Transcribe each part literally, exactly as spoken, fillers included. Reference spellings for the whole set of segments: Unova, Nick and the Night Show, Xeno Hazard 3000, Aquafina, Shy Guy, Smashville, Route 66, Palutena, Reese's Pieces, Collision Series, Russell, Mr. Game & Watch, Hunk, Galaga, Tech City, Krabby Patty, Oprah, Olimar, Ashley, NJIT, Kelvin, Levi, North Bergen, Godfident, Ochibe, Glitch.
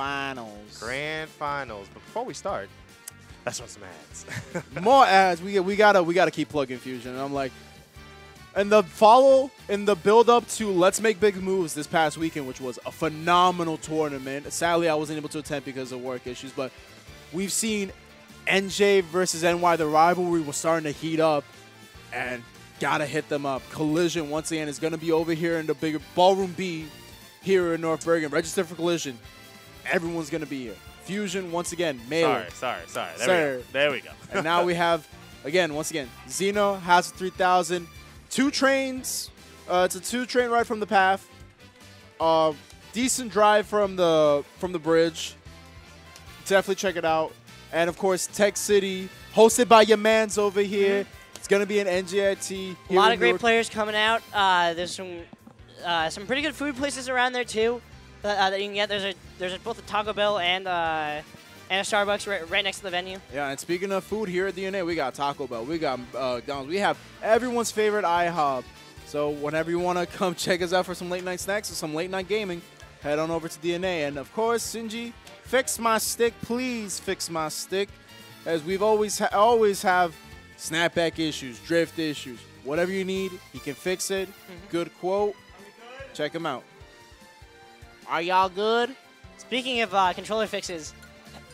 finals. Grand finals. But before we start, let's run some ads. More ads. We we gotta we gotta keep plugging Fusion. And I'm like, and the follow in the build up to Let's Make Big Moves this past weekend, which was a phenomenal tournament. Sadly, I wasn't able to attend because of work issues, but we've seen N J versus N Y. The rivalry was starting to heat up, and gotta hit them up. Collision once again is gonna be over here in the bigger Ballroom B here in North Bergen. Register for Collision. Everyone's gonna be here. Fusion once again. Mailer. Sorry, sorry, sorry. There Sir. we go. There we go. And now we have again, once again, Xeno Hazard three thousand. Two trains. Uh, it's a two-train ride from the path. Uh, decent drive from the from the bridge. Definitely check it out. And of course, Tech City, hosted by your man's over here. Mm-hmm. It's going to be an N J I T. A lot of great York. players coming out. Uh, there's some uh, some pretty good food places around there too that, uh, that you can get. There's a there's a, both a Taco Bell and uh, and a Starbucks right, right next to the venue. Yeah, and speaking of food here at D N A, we got Taco Bell, we got uh, Don's, we have everyone's favorite IHOP. So whenever you want to come check us out for some late night snacks or some late night gaming, head on over to D N A. And of course, Sinji, fix my stick, please fix my stick, as we've always ha always have. Snapback issues, drift issues, whatever you need, he can fix it. Mm-hmm. Good quote. Good? Check him out. Are y'all good? Speaking of uh, controller fixes,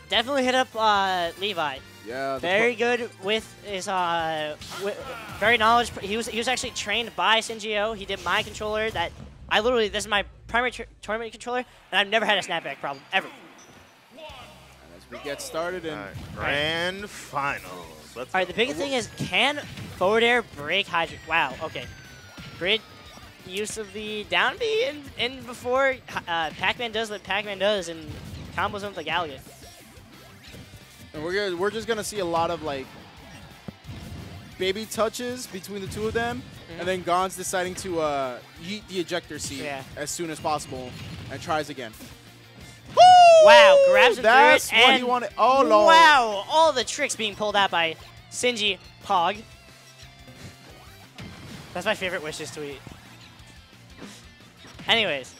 definitely hit up uh, Levi. Yeah. Very good with his uh, with, very knowledge. He was he was actually trained by Sinji. He did my controller. That I literally this is my primary tournament controller, and I've never had a snapback problem ever. And as we get started in right. grand right. finals. Let's All right, go. the biggest oh, thing is, can forward air break hydrant? Wow, okay. Great use of the down B in, in before uh, Pac-Man does what Pac-Man does and combos him with the Galaga. And we're, gonna, we're just going to see a lot of, like, baby touches between the two of them, mm-hmm. and then Gonz deciding to uh, yeet the ejector seat yeah. as soon as possible and tries again. Wow, grabs him That's through it, what and he wanted. Oh, no. Wow, all the tricks being pulled out by Sinji Pog. That's my favorite wishes tweet. Anyways,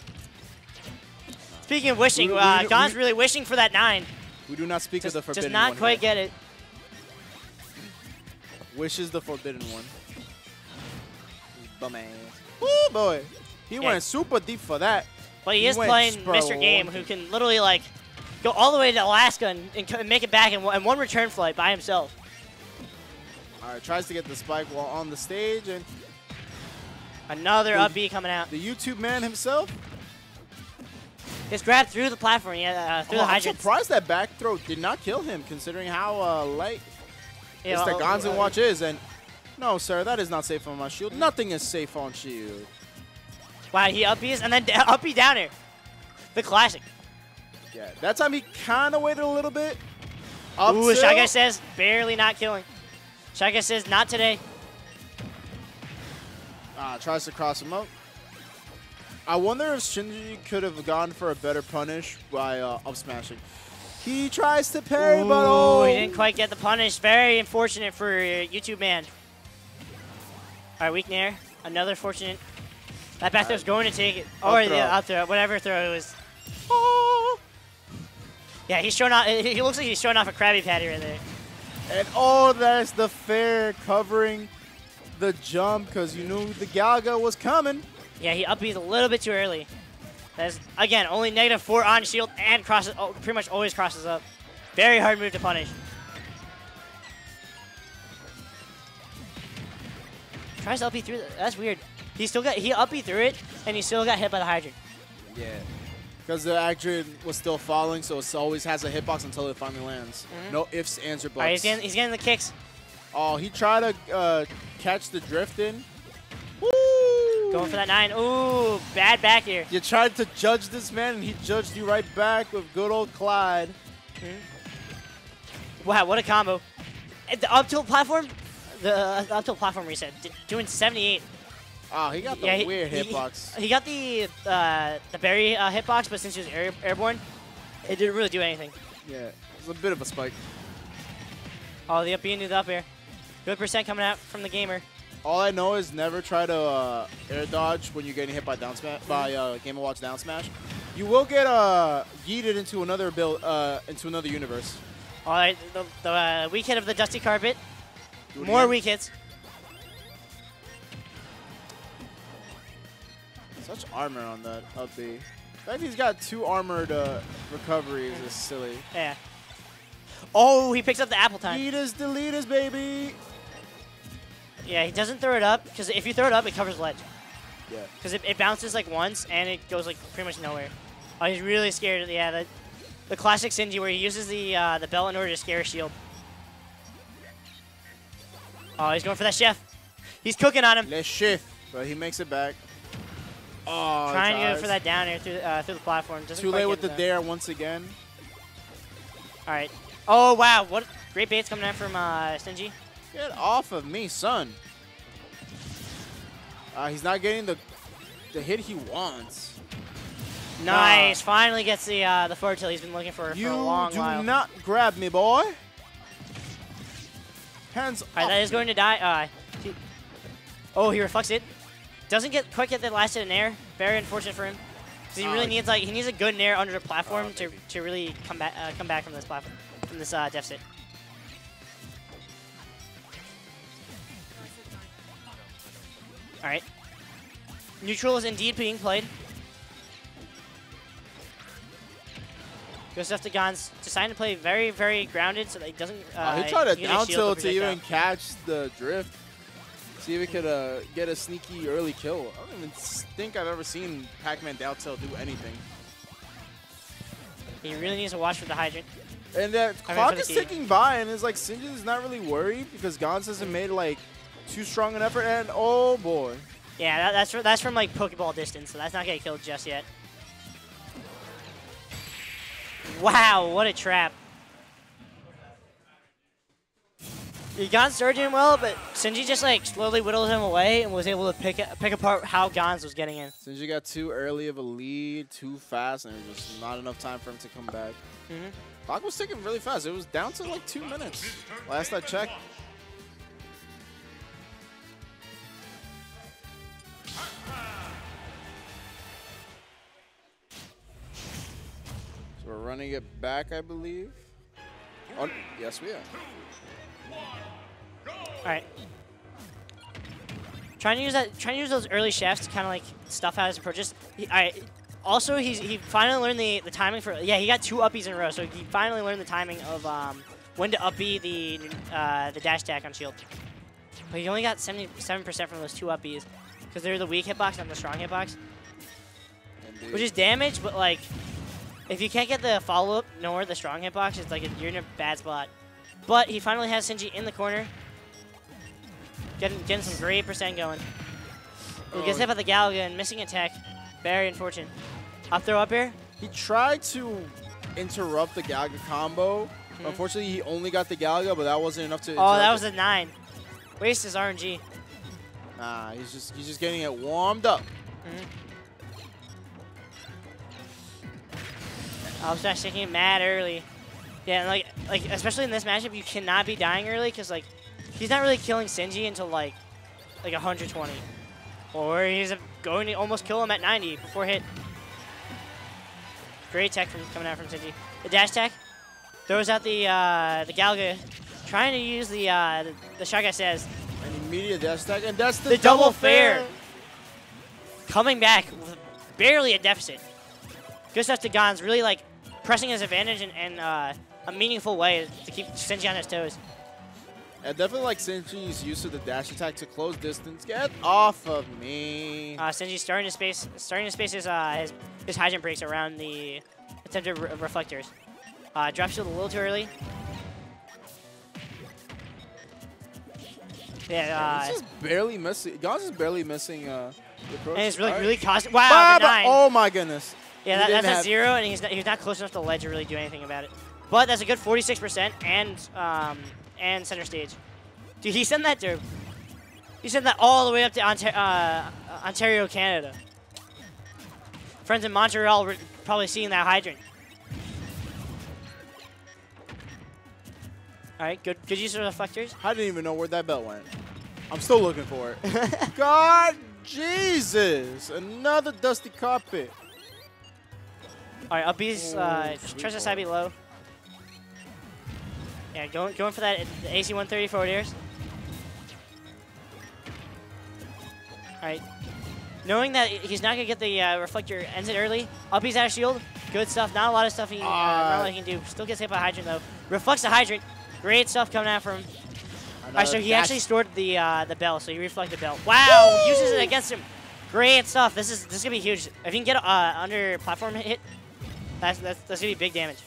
speaking of wishing, we, we, uh, we, Gonz we, really wishing for that nine. We do not speak just, of the forbidden one. Does not one quite here. get it. Wishes the forbidden one. Bum ass. Oh, boy. He yeah. went super deep for that. But he, he is playing Mister Game, who can literally like go all the way to Alaska and, and, and make it back in, in one return flight by himself. All right, tries to get the spike while on the stage, and another the, up B coming out. The YouTube man himself just grabbed through the platform, yeah, uh, through oh, the hydrant. I'm surprised that back throw did not kill him, considering how uh, light yeah, Mister Gonz and Watch is. And no, sir, that is not safe on my shield. Nothing is safe on shield. Wow, he upbees and then upbeat down air. The classic. Yeah, that time he kind of waited a little bit. Up Ooh, Shy Guy says barely not killing. Shy Guy says not today. Ah, tries to cross him up. I wonder if Shinji could have gone for a better punish by uh, up smashing. He tries to parry, Ooh, but oh. he didn't quite get the punish. Very unfortunate for uh, YouTube man. All right, weak nair. Another fortunate. That back throw's going to take it. Or the up throw, whatever throw it was. Oh. Yeah, he's showing off. He looks like he's showing off a Krabby Patty right there. And oh, that's the fair covering the jump because you knew the Galaga was coming. Yeah, he upbeats a little bit too early. That's, again, only negative four on shield and crosses, oh, pretty much always crosses up. Very hard move to punish. Tries to upbeat through. The, that's weird. He still got he uppy through it, and he still got hit by the hydrant. Yeah, because the hydrant was still falling, so it always has a hitbox until it finally lands. Mm-hmm. No ifs, ands, or buts. All right, he's getting, he's getting the kicks. Oh, he tried to uh, catch the drift in. Woo! Going for that nine. Ooh, bad back here. You tried to judge this man, and he judged you right back with good old Clyde. Mm-hmm. Wow, what a combo! At the up tilt platform, the uh, up tilt platform reset, doing seventy-eight. Oh, he got the yeah, weird he, hitbox. He, he got the uh, the berry uh, hitbox, but since he was air, airborne, it didn't really do anything. Yeah, it was a bit of a spike. Oh, the up B into the up air. Good percent coming out from the gamer. All I know is never try to uh, air dodge when you're getting hit by down smash, by uh, Game and Watch down smash. You will get uh, yeeted into another build, uh, into another universe. All right, the, the uh, weak hit of the dusty carpet. More weak hits. Such armor on that up B. The fact he's got two armored uh, recoveries is silly. Yeah. Oh, he picks up the apple time. Leaders, the leaders, baby. Yeah, he doesn't throw it up, because if you throw it up, it covers ledge. Yeah. Because it, it bounces like once, and it goes like pretty much nowhere. Oh, he's really scared of the, yeah, the, the classic Sinji where he uses the, uh, the bell in order to scare his shield. Oh, he's going for that chef. He's cooking on him. Le chef, but he makes it back. Oh, trying to go for that down air through, uh, through the platform. Doesn't Too late with the dare once again. All right. Oh, wow. What great baits coming out from uh, Sinji. Get off of me, son. Uh, he's not getting the the hit he wants. Nice. Wow. Finally gets the uh, the forward tilt he's been looking for, you for a long while. You do not grab me, boy. Hands off. All right, that is going to die. Uh, he, oh, he reflects it. Doesn't get quick at the last hit in air. Very unfortunate for him. Because he really oh, needs like he needs a good nair under the platform oh, to to really come back uh, come back from this platform from this uh, deficit. All right. Neutral is indeed being played. Good stuff to Gonz. Deciding to play very very grounded so that he doesn't. Uh, oh, he tried to down tilt to even catch the drift. See if we could uh, get a sneaky early kill. I don't even think I've ever seen Pac-Man down tilt do anything. He really needs to watch for the hydrant. And that I clock mean, is ticking by, and it's like Sinji's not really worried because Gonz hasn't made like too strong an effort. And oh boy. Yeah, that, that's from, that's from like Pokeball distance, so that's not getting killed just yet. Wow, what a trap! Gonz started doing well, but Sinji just like slowly whittled him away and was able to pick pick apart how Gonz was getting in. Sinji got too early of a lead, too fast, and there was just not enough time for him to come back. Mm-hmm. Clock was ticking really fast. It was down to like two minutes last I checked. So we're running it back, I believe. Oh, yes, we are. All right. Trying to use that, trying to use those early shafts to kind of like stuff out his approaches. He, all right. Also, he's he finally learned the the timing for. Yeah, he got two upbees in a row, so he finally learned the timing of um, when to upbee the uh, the dash attack on shield. But he only got seventy-seven percent from those two upbees because they're the weak hitbox and the strong hitbox, indeed, which is damage. But like, if you can't get the follow up nor the strong hitbox, it's like a, you're in a bad spot. But he finally has Sinji in the corner. Getting, getting some great percent going. He gets hit by the Galaga and missing attack. Very unfortunate. Up throw up here. He tried to interrupt the Galaga combo. Mm-hmm. Unfortunately, he only got the Galaga, but that wasn't enough to. Oh, that was it. A nine. Waste his R N G. Nah, he's just he's just getting it warmed up. Mm-hmm. I was just taking it mad early. Yeah, and like like especially in this matchup, you cannot be dying early because like. He's not really killing Sinji until like like one hundred twenty. Or he's going to almost kill him at ninety before hit. Great tech from, coming out from Sinji. The dash tech throws out the uh, the Galaga, trying to use the uh, the, the Shy Guy says. An immediate dash tech, and that's the, the double, double fair. Coming back with barely a deficit. Good stuff to Gonz, really like pressing his advantage in, in uh, a meaningful way to keep Sinji on his toes. I definitely like Sinji's use of the dash attack to close distance. Get off of me! Uh, Sinji's starting to space, starting to space his uh, his, his hydrant breaks around the attempted re reflectors. Uh, drop shield a little too early. Yeah, uh, this is barely missing. Gonz is barely missing. Uh, the and it's really, right. really costing. Wow! Bah, bah, oh my goodness! Yeah, that, that's a zero, and he's not, he's not close enough to the ledge to really do anything about it. But that's a good forty-six percent, and. Um, And center stage. Dude, he sent that to... He sent that all the way up to Ontar uh, Ontario, Canada. Friends in Montreal were probably seeing that hydrant. All right, good, good use of reflectors. I didn't even know where that bell went. I'm still looking for it. God, Jesus! Another dusty carpet. All right, up B's, uh, tries to side B low. Yeah, going going for that A C one thirty forward airs. All right, knowing that he's not gonna get the uh, reflector, ends it early. Up B's out of shield, good stuff. Not a lot of stuff he, uh, uh, he can do. Still gets hit by hydrant though. Reflects the hydrant. Great stuff coming out from him. All right, so he actually stored the uh, the bell, so he reflected the bell. Wow, woo! Uses it against him. Great stuff. This is this is gonna be huge. If you can get uh, under platform hit, that's, that's that's gonna be big damage.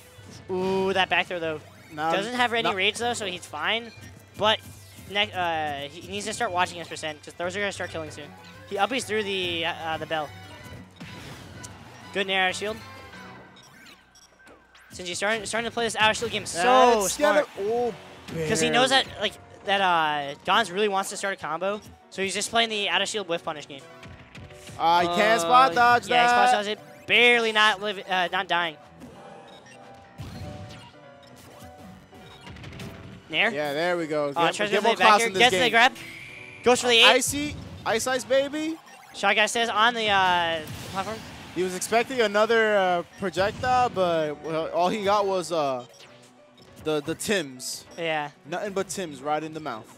Ooh, that back throw though. No, doesn't have any no. rage though, so he's fine. But next, uh, he needs to start watching his percent because those are gonna start killing soon. He uppies through the uh, the bell. Good nair out of shield. Sinji starting starting to play this out of shield game so that's smart. Because he knows that like that uh, Gonz really wants to start a combo, so he's just playing the out of shield whiff punish game. Uh, he can't uh, spot dodge yeah, that. Yeah, spot dodge it. Barely not live, uh, not dying. Nair? Yeah, there we go. Uh, get, get more class in this Gets game. The grab. Goes for the eight. Icy, ice, ice, baby. Shy Guy says on the uh, platform. He was expecting another uh, projectile, but well, all he got was uh, the the Tims. Yeah. Nothing but Tims right in the mouth.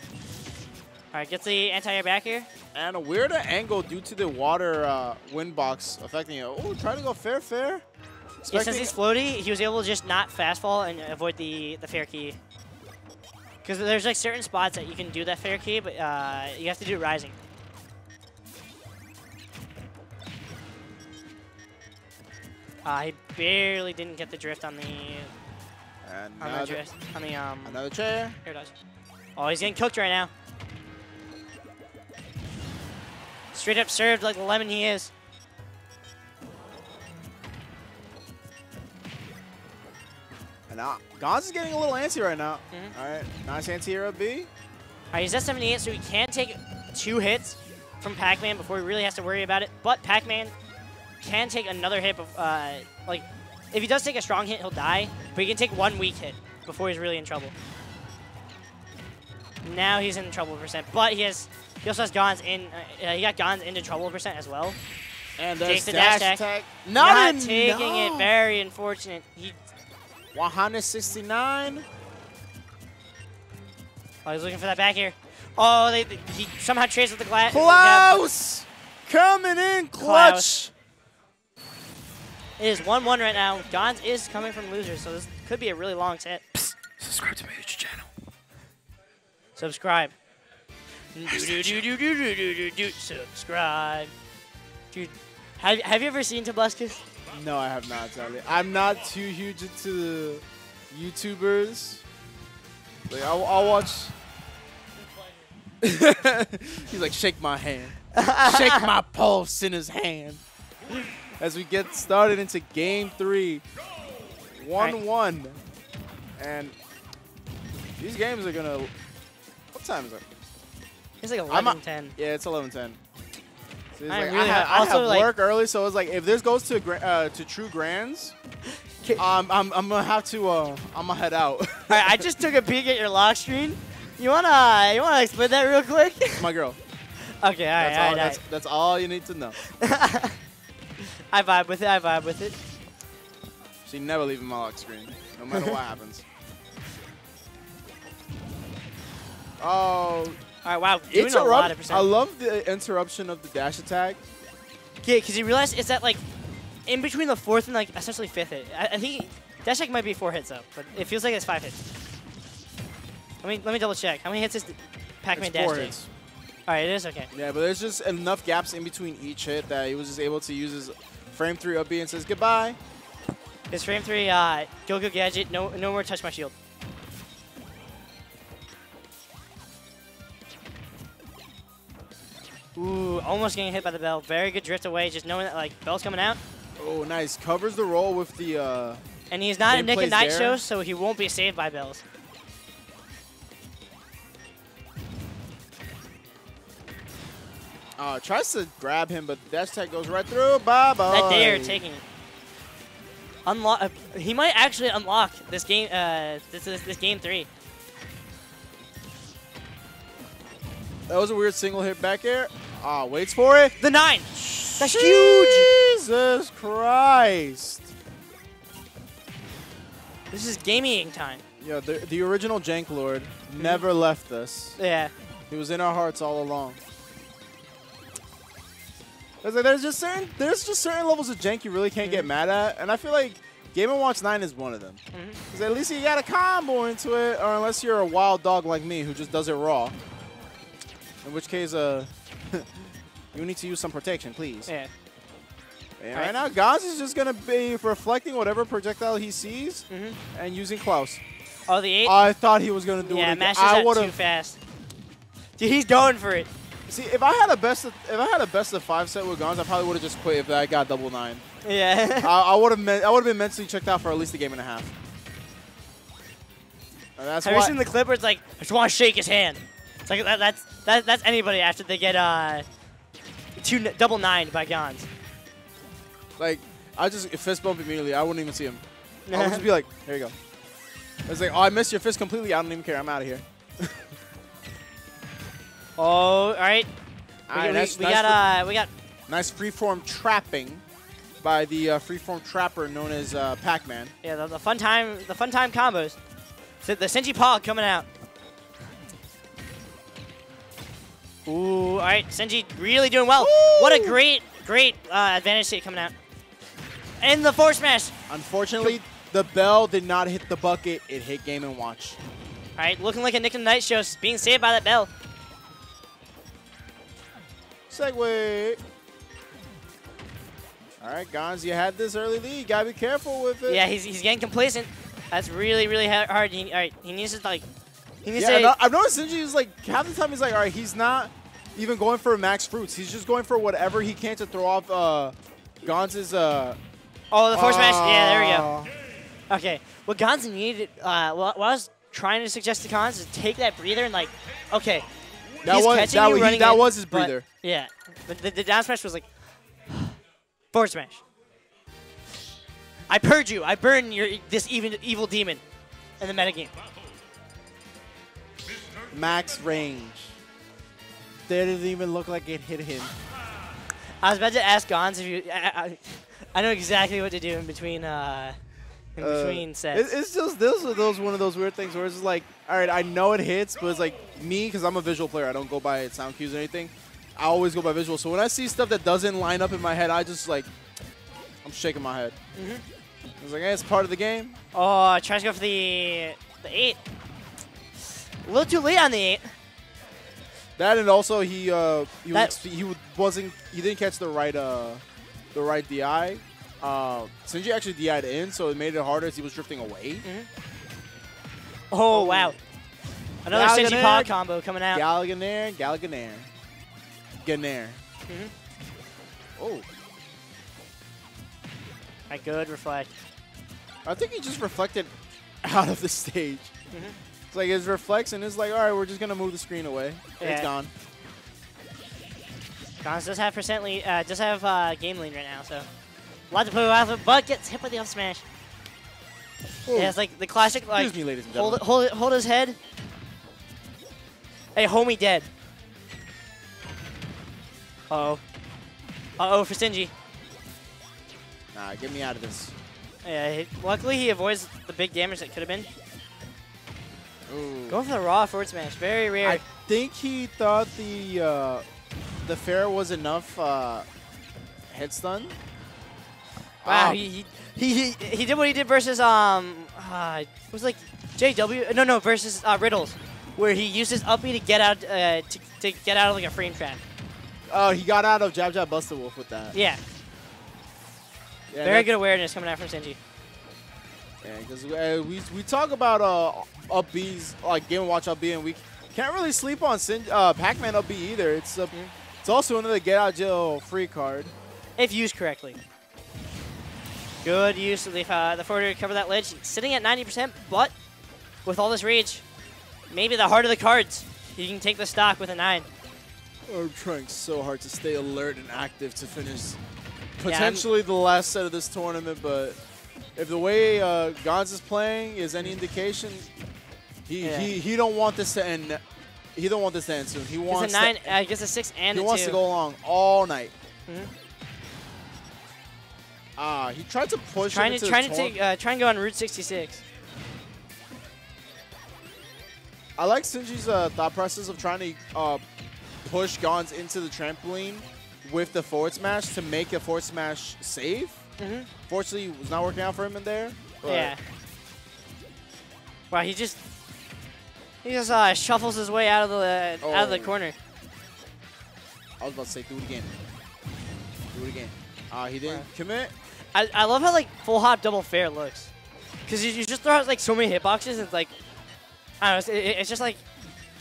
All right, gets the anti-air back here. And a weirder angle due to the water uh, wind box affecting it. Oh, trying to go fair, fair. Yeah, since he's floaty, he was able to just not fast fall and avoid the, the fair key. Because there's like certain spots that you can do that fair key, but uh, you have to do it rising. Uh, he barely didn't get the drift on the and on the drift on the um. Another chair. Here it is. Oh, he's getting cooked right now. Straight up served like the lemon he is. And uh, Gonz is getting a little antsy right now. Mm-hmm. All right, nice anti-hero B. All right, he's at seventy-eight, so he can take two hits from Pac-Man before he really has to worry about it. But Pac-Man can take another hit. Uh, like, if he does take a strong hit, he'll die. But he can take one weak hit before he's really in trouble. Now he's in trouble percent, but he has. He also has Gonz in. Uh, he got Gonz into trouble percent as well. And takes the dash attack. attack. Not, Not taking no. it. Very unfortunate. He. one sixty-nine. Oh, he's looking for that back here. Oh, they, they, he somehow trades with the glass. Klaus coming in clutch. Klaus. It is one one right now. Gonz is coming from losers, so this could be a really long set. Psst, subscribe to my YouTube channel. Subscribe. Do, do, do, do, do, do, do, do. Subscribe. Dude, have, have you ever seen Tabluscus? No, I have not. Totally. I'm not too huge into YouTubers. Like, I'll, I'll watch. He's like, shake my hand. Shake my pulse in his hand. As we get started into game three. one one. And these games are going to. What time is it? It's like eleven ten. Yeah, it's eleven ten. So it's I, like, really I have, I have like work early, so it's like if this goes to uh, to true grands, um, I'm I'm gonna have to uh, I'm gonna head out. All right, I just took a peek at your lock screen. You wanna you wanna explain that real quick? It's my girl. Okay, all right, that's all, all right, that's, all right. that's all you need to know. I vibe with it. I vibe with it. She never leaving my lock screen, no matter what happens. Oh. All right, wow, doing Interrupt a lot of percent. I love the interruption of the dash attack. Yeah, because you realize it's that, like, in between the fourth and, like, essentially fifth hit. I, I think dash attack might be four hits, though, but it feels like it's five hits. Let me, let me double check. How many hits is Pac-Man dash four hits. All right, it is okay. Yeah, but there's just enough gaps in between each hit that he was just able to use his frame three up B and says goodbye. His frame three, uh, go, go, gadget, no, no more touch my shield. Ooh, almost getting hit by the bell. Very good drift away, just knowing that, like, bell's coming out. Oh, nice. Covers the roll with the, uh... And he's not a Nick and Night Show, so he won't be saved by bells. Uh, tries to grab him, but the dash tag goes right through. Bye-bye. That dare taking it. Unlock... Uh, he might actually unlock this game, uh, this, this, this game three. That was a weird single hit back air. Ah, waits for it. The nine. That's huge. Jesus Christ. This is gaming time. Yeah, the, the original Jank Lord never left us. Yeah. He was in our hearts all along. Like, there's just certain there's just certain levels of jank you really can't mm-hmm. get mad at, and I feel like Game and Watch nine is one of them. Because mm-hmm. at least you got a combo into it, or unless you're a wild dog like me who just does it raw. In which case, uh, you need to use some protection, please. Yeah. And right. right now, Gonz is just gonna be reflecting whatever projectile he sees mm-hmm. and using Klaus. Oh, the eight. I thought he was gonna do yeah, it. Yeah, I would have too fast. Dude, he's going for it. See, if I had a best of, if I had a best of five set with Gonz, I probably would have just quit if I got double nine. Yeah. I, I would have I would have been mentally checked out for at least a game and a half. And that's have why you seen the clip where it's like I just want to shake his hand? It's like that, that's that, that's anybody after they get uh two double nine by Gonz. Like I just fist bump immediately. I wouldn't even see him. I would just be like, here you go. It's like, oh, I missed your fist completely. I don't even care. I'm out of here. Oh, all right. All right, we, nice, we, we nice got uh, we got nice freeform trapping by the uh, freeform trapper known as uh, Pac-Man. Yeah, the, the fun time, the fun time combos. So the Sinji Paw coming out. Ooh, all right, Sinji really doing well. Ooh. What a great, great uh, advantage state coming out. And the forward smash. Unfortunately, the bell did not hit the bucket. It hit Game and Watch. All right, looking like a Nick and the Night Show, being saved by that bell. Segway. All right, Gonz, you had this early lead. Gotta be careful with it. Yeah, he's, he's getting complacent. That's really, really hard. He, all right, he needs to, like, he needs yeah, to... No, I've noticed Sinji is, like, half the time he's like, all right, he's not even going for max fruits. He's just going for whatever he can to throw off uh, Gonz's... Uh, oh, the force uh, smash. Yeah, there we go. Okay, what Gonz needed, uh, what I was trying to suggest to Gonz is take that breather and, like, okay... That he's was that, you, he, that in, was his breather. Yeah, the, the, the down smash was like forward smash. I purge you. I burn your this even evil demon in the metagame. Max range. That didn't even look like it hit him. I was about to ask Gonz if you. I, I, I know exactly what to do in between. Uh, in uh, between sets. It, it's just those are those one of those weird things where it's just like. All right, I know it hits, but it's like me, because I'm a visual player. I don't go by sound cues or anything. I always go by visual. So when I see stuff that doesn't line up in my head, I just like, I'm shaking my head. Mm-hmm. I was like, hey, it's part of the game. Oh, I tried to go for the, the eight. A little too late on the eight. That and also he uh, he, that was, he wasn't he didn't catch the right uh the right D I. Uh, Sinji actually D I'd in, so it made it harder as he was drifting away. Mm-hmm. Oh, wow. Another Sinji Paw combo coming out. Galaga, Galaga, Ganair. Mm-hmm. Oh. I good reflect. I think he just reflected out of the stage. Mm-hmm. It's like his reflex and it's like, all right, we're just going to move the screen away. Yeah. It's gone. Gonz does have percent lead, uh, does have uh, game lead right now, so. A lot to play with, but gets hit by the up smash. Ooh. Yeah, it's like the classic, like, me, ladies and hold, it, hold, it, hold his head. Hey, homie dead. Uh-oh. Uh-oh for Sinji. Nah, get me out of this. Yeah, he, luckily he avoids the big damage that could have been. Ooh. Going for the raw forward smash, very rare. I think he thought the, uh, the fair was enough uh, head stun. Wow, um, he, he He, he he did what he did versus um uh, it was like J W no no versus uh, Riddles, where he used his up B to get out uh, to, to get out of like a frame trap. Oh, he got out of jab jab Buster Wolf with that. Yeah. yeah Very good awareness coming out from Sinji. Yeah, because uh, we we talk about uh up B's like Game and Watch up B, and we can't really sleep on Sin uh, Pac-Man up B either. It's a, mm-hmm. it's also another get out jail free card if used correctly. Good use of the, uh, the forward to cover that ledge. Sitting at ninety percent, but with all this reach, maybe the heart of the cards, you can take the stock with a nine. I'm trying so hard to stay alert and active to finish potentially yeah, the last set of this tournament, but if the way uh, Gonz is playing is any indication, he, yeah. he he don't want this to end. He don't want this to end soon. He wants a nine. To, I guess a six and he a wants two. to go along all night. Mm-hmm. Ah, he tried to push. Trying him to, to trying to take, uh, try and go on Route sixty-six. I like Sinji's uh, thought process of trying to uh, push Gonz into the trampoline with the forward smash to make a forward smash safe. Mm-hmm. Fortunately, it was not working out for him in there. Yeah. Wow, he just he just uh, shuffles his way out of the uh, oh. out of the corner. I was about to say, do it again. Do it again. Uh, he didn't wow. commit. I, I love how like full hop double fair looks, because you, you just throw out like so many hitboxes and it's like, I don't know, it's, it's just like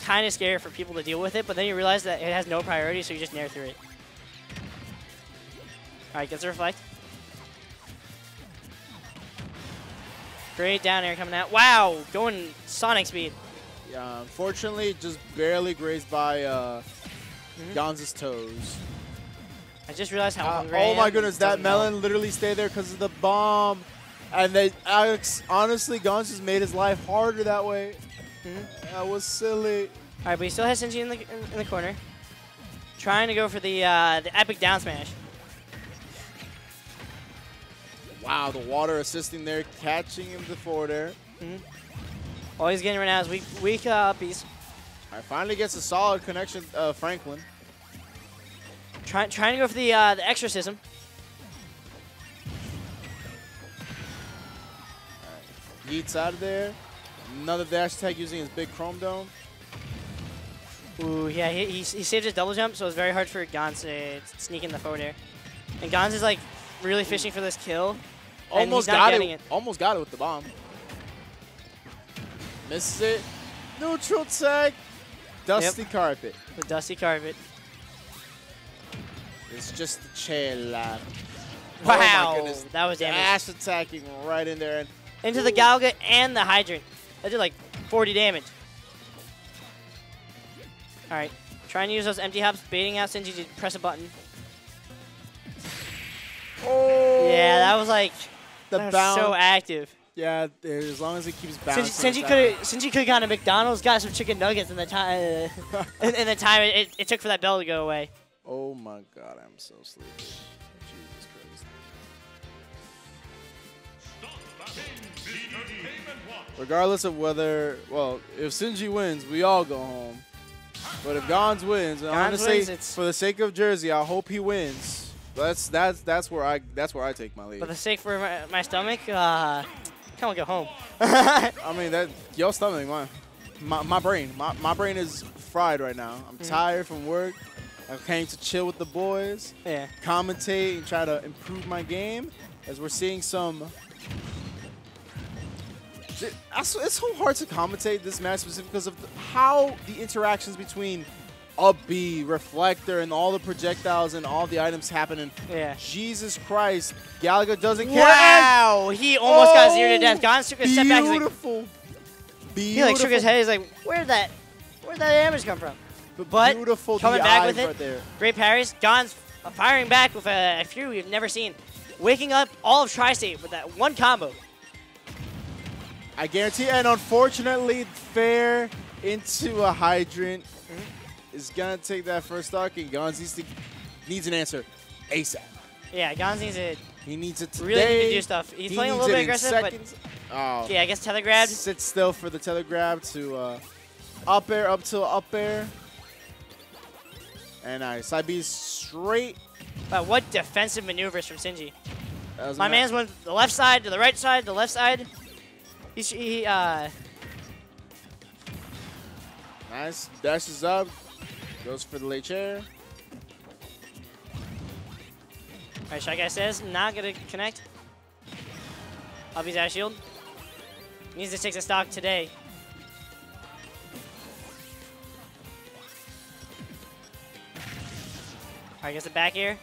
kind of scary for people to deal with it, but then you realize that it has no priority, so you just nair through it. All right, gets a reflect. Great down air coming out. Wow, going sonic speed. Yeah, unfortunately, just barely grazed by uh, mm-hmm. Gonz's toes. I just realized how hungry uh, I am. Oh my goodness, that melon know. literally stayed there because of the bomb. And they, Alex, honestly, Gonz just made his life harder that way. Mm-hmm. That was silly. All right, but he still has Sinji in the, in, in the corner. Trying to go for the, uh, the epic down smash. Wow, the water assisting there, catching him before there. Mm-hmm. All he's getting right now is weak, weak uh, piece. All right, finally gets a solid connection, uh, Franklin. Trying, trying to go for the uh, the exorcism. Right. Yeets out of there. Another dash tag using his big chrome dome. Ooh, yeah, he, he, he saved his double jump, so it's very hard for Gonz to sneak in the forward air. And Gonz is like really fishing for this kill. Almost got it. it. Almost got it with the bomb. Misses it. Neutral tag. Dusty yep. carpet. The dusty carpet. It's just the chair lap. Wow, oh my goodness. That was damage. Dash attacking right in there. And into the Galaga and the hydrant. That did like forty damage. All right, trying to use those empty hops, baiting out Sinji to press a button. Oh. Yeah, that was like the that was so active. Yeah, as long as it keeps bouncing. Sinji could Sinji could have gone to McDonald's, got some chicken nuggets, in the time in, in the time it, it took for that bell to go away. Oh my God, I'm so sleepy. Jesus Christ. Regardless of whether, well, if Sinji wins, we all go home. But if Gonz wins, and honestly, for the sake of Jersey, I hope he wins. That's that's that's where I that's where I take my lead. For the sake for my, my stomach, uh, I kind of go home. I mean, that your stomach, my my, my brain, my, my brain is fried right now. I'm mm. tired from work. I came to chill with the boys, yeah. commentate, and try to improve my game. As we're seeing some, it's so hard to commentate this match specifically because of the, how the interactions between up B, reflector, and all the projectiles and all the items happening. Yeah. Jesus Christ, Galaga doesn't care. Wow, he almost oh, got zero to death. Gonz took a step back. Beautiful. Like, beautiful. He like shook his head. He's like, where'd that, where'd that damage come from? But beautiful coming back with it, right there. Great parries. Gonz firing back with a, a fury we've never seen. Waking up all of Tri-State with that one combo. I guarantee, and unfortunately, fair into a hydrant mm-hmm. is going to take that first stock, and Gonz needs, to, needs an answer ASAP. Yeah, Gonz needs it. He needs it today. Really need to do stuff. He's he playing a little bit aggressive, seconds. but oh. yeah, I guess tether grab. Sit still for the tether grab to uh, up air, up till up air. And I side B straight. Wow, what defensive maneuvers from Sinji. My man's went the left side to the right side, the left side. He, he uh... Nice, dashes up, goes for the late chair. All right, Shy Guy says, not gonna connect. Up his dash shield. Needs to take the stock today. Alright, gets the back air.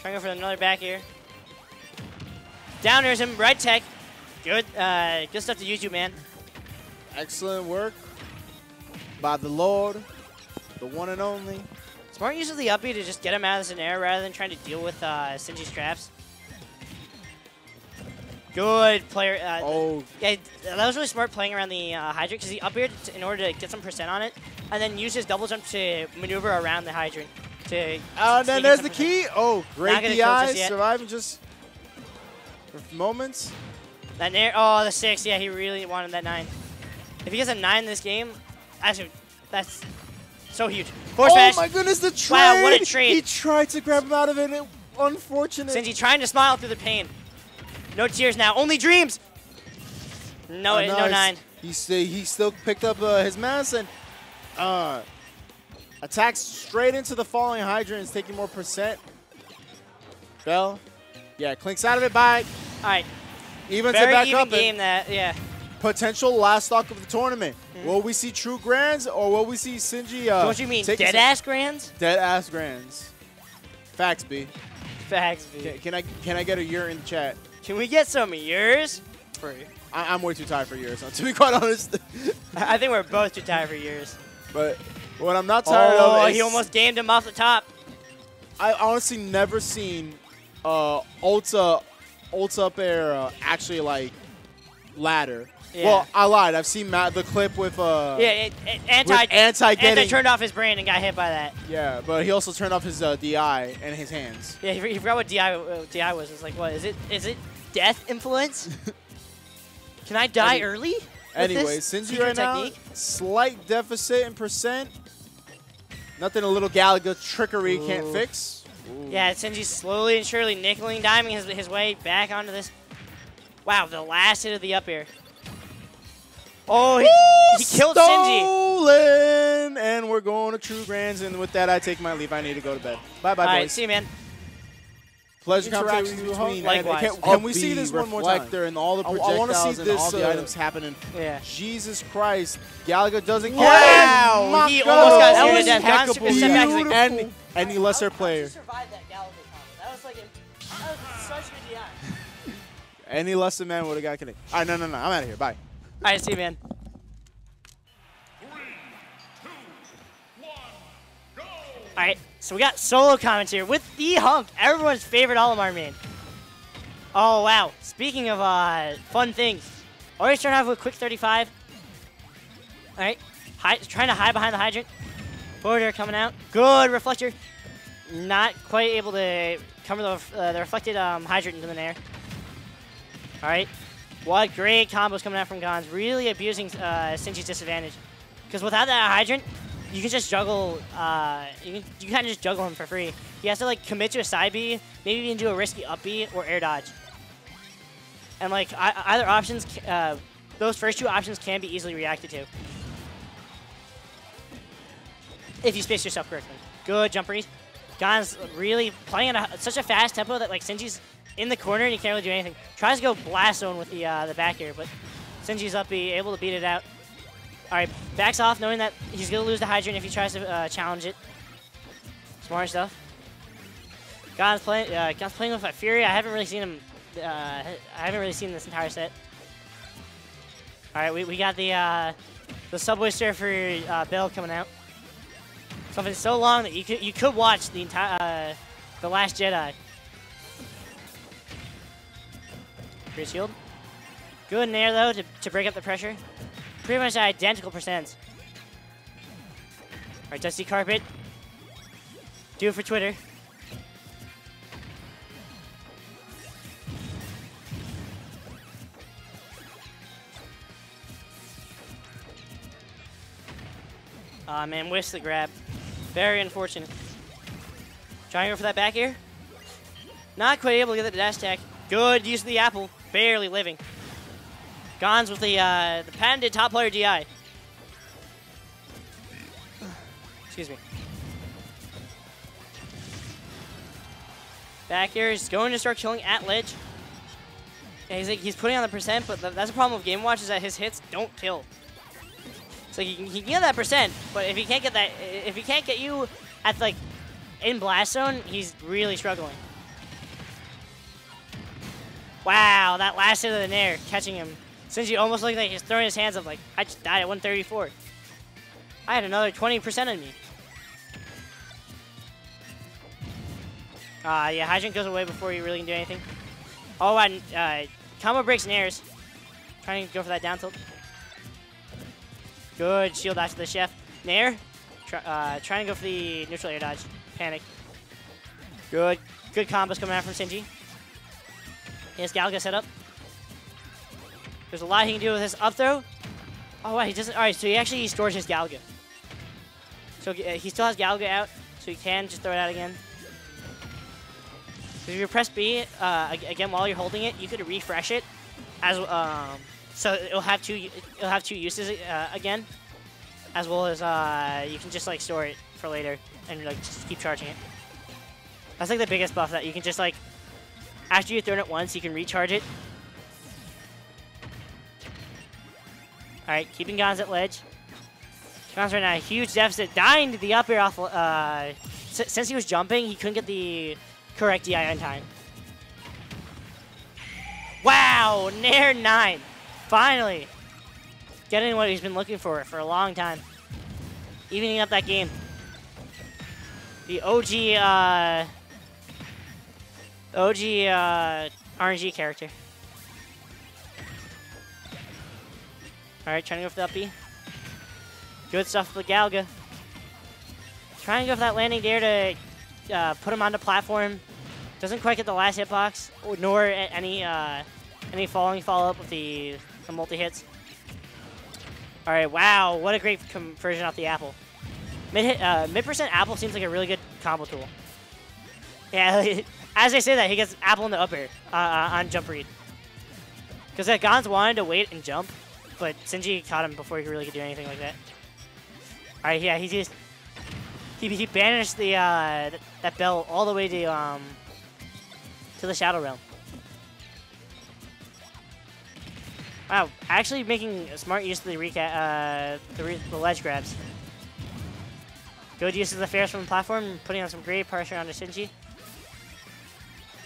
Trying to go for another back air. Downers him, right tech. Good uh, good stuff to YouTube, man. Excellent work by the Lord, the one and only. Smart use of the uppie to just get him out of this air rather than trying to deal with uh, Sinji's traps. Good player. Uh, oh. Yeah, that was really smart playing around the uh, hydrant because he up aired in order to get some percent on it and then use his double jump to maneuver around the hydrant. To uh, and then there's the key. Oh, great D I, surviving just for moments. That nair, oh, the six. Yeah, he really wanted that nine. If he gets a nine in this game, That's, that's so huge. Force oh smash. My goodness, the trade! Wow, what a trade! He tried to grab him out of it, it unfortunate. Sinji trying to smile through the pain. No tears now, only dreams! No, oh, no, no nine. He, he still picked up uh, his mass and uh, attacks straight into the falling hydrants, taking more percent. Bell, yeah, clinks out of it by. All right. Even Very to back even up game that, yeah. Potential last stock of the tournament. Mm-hmm. Will we see true grands or will we see Sinji? Uh, so what do you mean, dead ass grands? Dead ass grands. Facts, B. Facts, B. Can, can I can I get a year in the chat? Can we get some years? Free. I, I'm way too tired for years. So, to be quite honest, I think we're both too tired for years. But what I'm not tired oh, of is he almost gamed him off the top. I honestly never seen uh, Ulta. Ults up air uh, actually like ladder. Yeah. Well, I lied. I've seen Matt, the clip with uh yeah it, it, anti with anti getting anti turned off his brain and got hit by that. Yeah, but he also turned off his uh, D I and his hands. Yeah, he, he forgot what D I was. It's like, what is it? Is it death influence? Can I die I mean, early? Anyway, Sinji right technique? now slight deficit in percent. Nothing a little Galaga trickery Ooh. can't fix. Ooh. Yeah, Sinji's slowly and surely nickeling, diming his, his way back onto this. Wow, the last hit of the up air. Oh, he, he killed Sinji. Stolen! And we're going to True Grands, and with that, I take my leave. I need to go to bed. Bye-bye, boys. All right, see you, man. Pleasure interactions between. Likewise. Can, can we see this one more time? And all the projectiles I want to see this, all the uh, items happening. Yeah. Jesus Christ. Galaga doesn't get wow. it. Wow. He almost got that was impeccable. Impeccable. And any lesser player. Survived that Galaga combo. That was like a, that was such a D I. Any lesser man would have got kidding. All right, no, no, no. I'm out of here. Bye. All right, see you, man. Three, two, one, go. All right. So we got solo comments here with the Hunk, everyone's favorite Olimar main. Oh, wow. Speaking of uh, fun things, always starting off with quick thirty-five. All right. Hi trying to hide behind the hydrant. Forward air coming out. Good reflector. Not quite able to cover the, uh, the reflected um, hydrant into the air. All right. What great combos coming out from Gonz. Really abusing uh, Sinji's disadvantage. Because without that hydrant, you can just juggle, uh, you can you kind of just juggle him for free. He has to like commit to a side B, maybe even do a risky up B or air dodge. And like I either options, uh, those first two options can be easily reacted to. If you space yourself correctly. Good jump read. Gonz really playing at a, such a fast tempo that like Sinji's in the corner and he can't really do anything. Tries to go blast zone with the, uh, the back air, but Sinji's up B, able to beat it out. All right, backs off, knowing that he's going to lose the hydrant if he tries to uh, challenge it. Smart stuff. Gonz playing, uh, Gonz playing with Fury. I haven't really seen him. Uh, I haven't really seen this entire set. All right, we, we got the uh, the Subway Surfer uh, Bell coming out. Something so long that you could you could watch the entire uh, the Last Jedi. Great shield. Good in air though to to break up the pressure. Pretty much identical percents. All right, Dusty Carpet. Do it for Twitter. Aw, oh, man, whiffs the grab. Very unfortunate. Trying to go for that back air. Not quite able to get the dash attack. Good use of the apple. Barely living. Gonz with the uh, the patented top player D I. Excuse me. Back air is going to start killing at ledge. And he's like he's putting on the percent, but that's the problem with Game Watch is that his hits don't kill. So he can, he can get that percent, but if he can't get that, if he can't get you at like in blast zone, he's really struggling. Wow, that last hit of the nair catching him. Sinji almost looked like he's throwing his hands up like, I just died at one thirty-four. I had another twenty percent on me. Ah, uh, yeah, hydrant goes away before you really can do anything. Oh, and uh, combo breaks nairs. Trying to go for that down tilt. Good shield after the chef. Nair, try, uh, trying to go for the neutral air dodge. Panic. Good, good combos coming out from Sinji. He has Galaga set up. There's a lot he can do with his up throw. Oh, wow, he doesn't. All right, so he actually stores his Galaga. So uh, he still has Galaga out, so he can just throw it out again. So if you press B uh, again while you're holding it, you could refresh it, as um, so it'll have two it'll have two uses uh, again, as well as uh, you can just like store it for later and like just keep charging it. That's like the biggest buff, that you can just like after you've thrown it once, you can recharge it. All right, keeping Gonz at ledge. Gonz right now, huge deficit, dying to the up air off. Uh, since he was jumping, he couldn't get the correct D I on time. Wow, Nair nine. Finally, getting what he's been looking for for a long time. Evening up that game. The O G, uh, O G uh, R N G character. All right, trying to go for the up B. Good stuff with Galaga. Trying to go for that landing there to uh, put him on the platform. Doesn't quite get the last hitbox, nor any uh, any following follow-up with the, the multi-hits. All right, wow, what a great conversion off the apple. Mid-hit, uh, mid-percent apple seems like a really good combo tool. Yeah, as I say that, he gets apple in the up air uh, uh, on jump read. Because uh, Gonz wanted to wait and jump, but Sinji caught him before he really could do anything like that. All right, yeah, he just he he banished the uh, th that bell all the way to um to the Shadow Realm. Wow, actually making smart use of the recap, uh, the, re the ledge grabs. Good use of the fares from the platform, putting on some great pressure onto Sinji.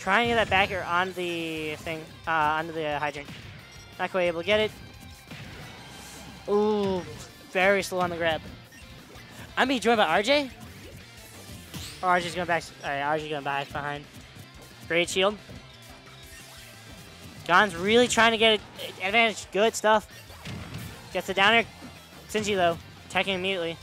Trying to get that back air on the thing, uh, onto the hydrant. Not quite able to get it. Ooh, very slow on the grab. I'm being joined by R J. Oh, R J's going back. All right, R J's going back behind. Great shield. Gon's really trying to get an advantage. Good stuff. Gets the down air. Sinji though, attacking immediately.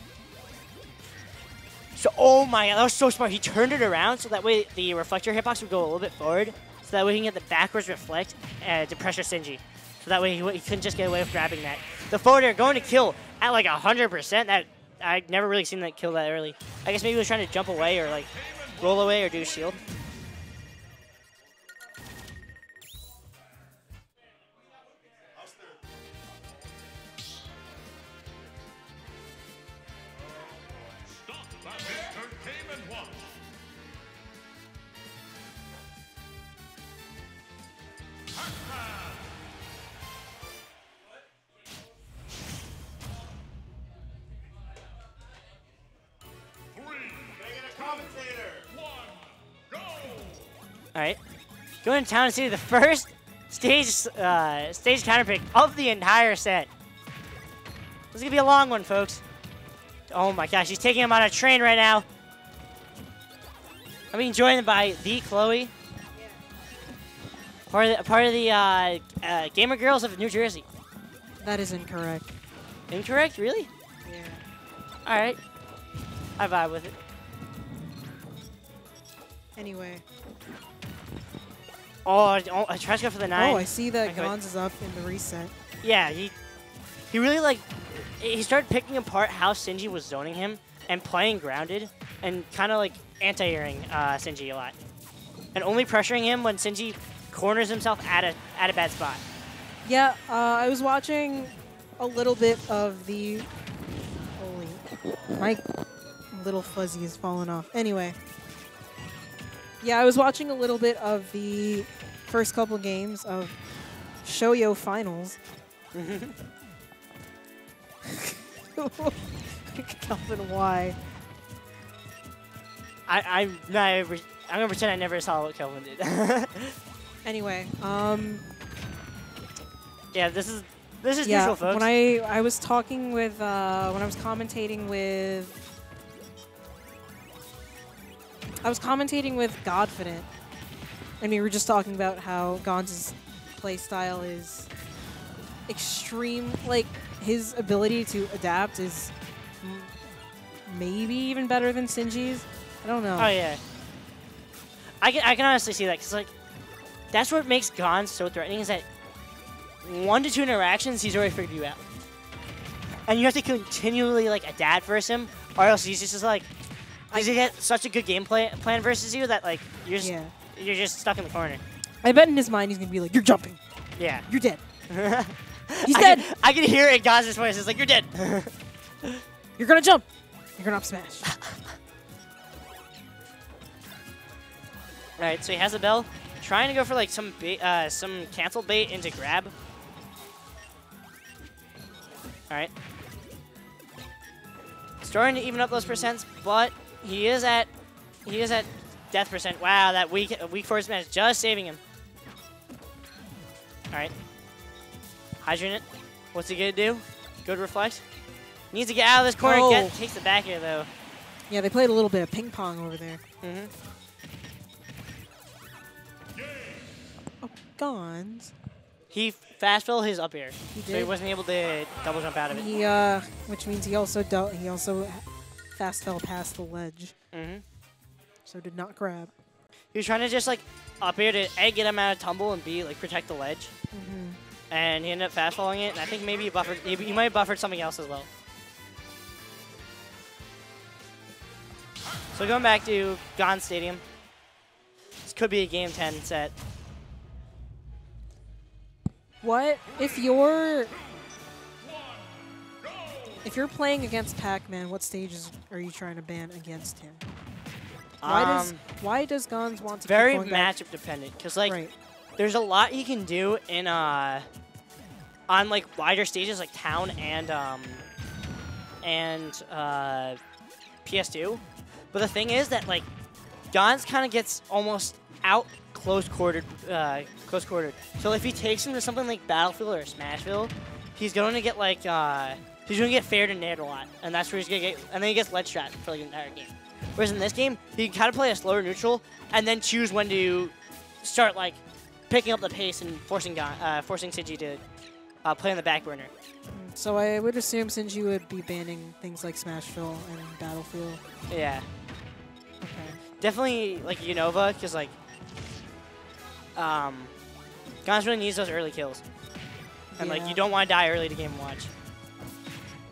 So, oh my god, that was so smart. He turned it around so that way the reflector hitbox would go a little bit forward, so that way he can get the backwards reflect uh, to pressure Sinji. So that way he, he couldn't just get away with grabbing that. The forward air going to kill at like one hundred percent. That I've never really seen that kill that early. I guess maybe he was trying to jump away or like roll away or do a shield. Alright, going to Town and City, the first stage uh, stage counterpick of the entire set. This is going to be a long one, folks. Oh my gosh, he's taking him on a train right now. I'm being joined by the Chloe, part of the, part of the uh, uh, Gamer Girls of New Jersey. That is incorrect. Incorrect? Really? Yeah. Alright, I vibe with it. Anyway. Oh, oh, I tried to go for the nine. Oh, I see that Gonz is up in the reset. Yeah, he he really, like, he started picking apart how Sinji was zoning him and playing grounded and kind of, like, anti-airing uh, Sinji a lot. And only pressuring him when Sinji corners himself at a, at a bad spot. Yeah, uh, I was watching a little bit of the... Holy... My little fuzzy has fallen off. Anyway... Yeah, I was watching a little bit of the first couple games of Shoyo Finals. Kelvin, why? I, I'm not. I'm gonna pretend I never saw what Kelvin did. Anyway, um, yeah, this is this is yeah, usual, folks. When I I was talking with uh, when I was commentating with. I was commentating with Godfident, and we were just talking about how Gonz's playstyle is extreme. Like, his ability to adapt is m maybe even better than Sinji's. I don't know. Oh, yeah. I can, I can honestly see that, because, like, that's what makes Gonz so threatening, is that one to two interactions, he's already figured you out. and you have to continually like adapt versus him, or else he's just like, because he has such a good game play, plan versus you that like you're just, yeah. you're just stuck in the corner. I bet in his mind he's gonna be like, "You're jumping. Yeah, you're dead. He's I dead." Can, I can hear it in Gonz's voice. It's like, "You're dead. You're gonna jump. You're gonna up smash." All right, so he has a bell, trying to go for like some bait, uh, some cancel bait into grab. All right, starting to even up those percents, but he is at he is at death percent. Wow, that weak weak force match just saving him. All right, hydrant it. What's he gonna do? Good reflect. Needs to get out of this corner. Oh. Get, takes the back here though. Yeah, they played a little bit of ping pong over there. Mm-hmm. Gonz. He fast-filled his up air, he so he wasn't able to double jump out of it. He, uh, which means he also he also fast fell past the ledge, mm-hmm. so did not grab. He was trying to just like up air to A, get him out of tumble, and B, like protect the ledge, mm-hmm. and he ended up fast falling it. And I think maybe he buffered. He, he might have buffered something else as well. So going back to Gonz Stadium, this could be a game ten set. What if you're if you're playing against Pac-Man? What stages are you trying to ban against him? Why um, does why does Gonz want to? Very keep going matchup back? Dependent, because like right. there's a lot he can do in uh on like wider stages like Town and um and uh P S two. But the thing is that like Gonz kind of gets almost out. Close quartered, uh, close quartered. So if he takes him to something like Battlefield or Smashville, he's going to get like uh, he's going to get fair to nade a lot, and that's where he's going to get. And then he gets ledge trapped for like an entire game. Whereas in this game, he can kind of play a slower neutral and then choose when to start like picking up the pace and forcing uh, forcing Sinji to uh, play on the back burner. So I would assume Sinji would be banning things like Smashville and Battlefield. Yeah. Okay. Definitely like Unova, because like. Um, Gonz really needs those early kills. And, yeah. like, you don't want to die early to Game and Watch.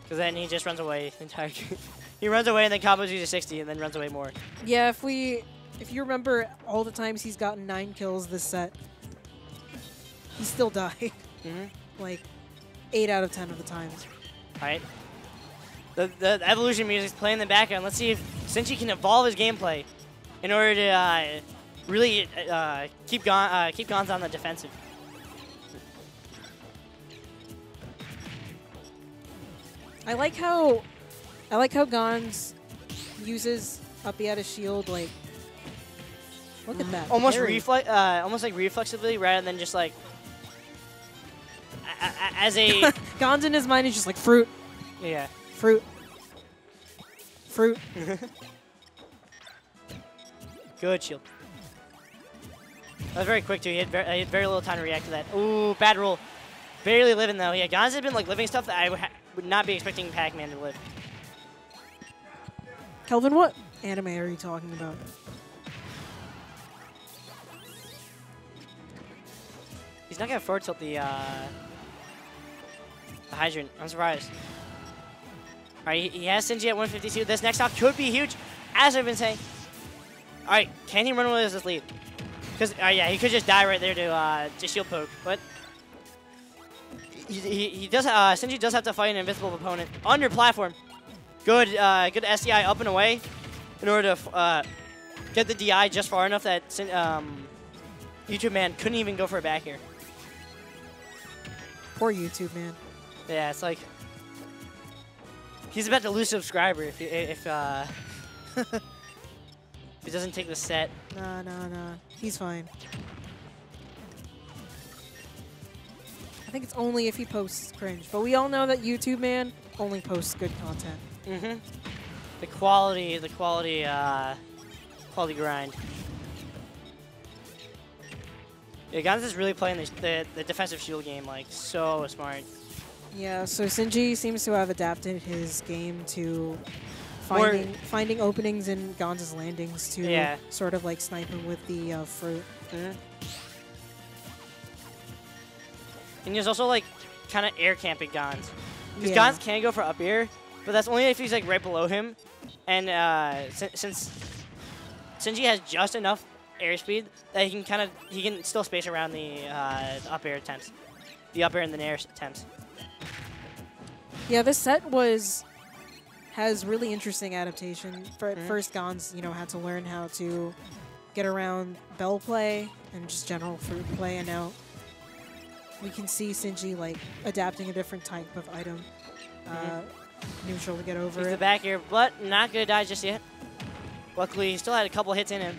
Because then he just runs away the entire game. He runs away and then combos you to sixty and then runs away more. Yeah, if we, if you remember all the times he's gotten nine kills this set, he still died. Mm-hmm. Like, eight out of ten of the times. All right. The, the evolution music's playing in the background. Let's see if Sinji can evolve his gameplay in order to, uh... really uh, keep Gon uh, keep Gonz on the defensive. I like how I like how Gonz uses up at his shield like. Look at that. Almost reflex, uh, almost like reflexively, rather than just like a a as a. Gonz in his mind is just like fruit. Yeah. Fruit. Fruit. Good shield. That was very quick, too. He had very, he had very little time to react to that. Ooh, bad roll. Barely living, though. Yeah, Gonz had been, like, living stuff that I would, ha would not be expecting Pac-Man to live. Kelvin, what anime are you talking about? He's not going to forward tilt the, uh, the hydrant. I'm surprised. All right, he, he has Sinji at one fifty-two. This next off could be huge, as I've been saying. All right, can he run away with this lead? Because, uh, yeah, he could just die right there to, uh, to shield poke, but he, he, he does, uh, Sinji does have to fight an invincible opponent under platform. Good, uh, good S D I up and away in order to, uh, get the D I just far enough that, um, YouTube Man couldn't even go for a back here. Poor YouTube Man. Yeah, it's like, he's about to lose subscriber if, he, if, uh, he doesn't take the set. Nah, nah, nah. He's fine. I think it's only if he posts cringe. But we all know that YouTube Man only posts good content. Mm-hmm. The quality, the quality, uh, quality grind. Yeah, Gonz is really playing the, the, the defensive shield game, like, so smart. Yeah, so Sinji seems to have adapted his game to... Finding, finding openings in Gonz's landings to yeah. sort of like snipe him with the uh, fruit. Mm-hmm. And he's also like kind of air camping Gonz. Because yeah. Gonz can go for up air, but that's only if he's like right below him. And uh, si since Sinji has just enough airspeed that he can kind of he can still space around the uh, up air attempts, the up air and the nair attempts. Yeah, this set was has really interesting adaptation. For at mm-hmm. first, Gonz, you know, had to learn how to get around bell play and just general fruit play, and now we can see Sinji like adapting a different type of item. Uh, mm-hmm. Neutral to get over He's it. The back air, but not gonna die just yet. Luckily, he still had a couple hits in him.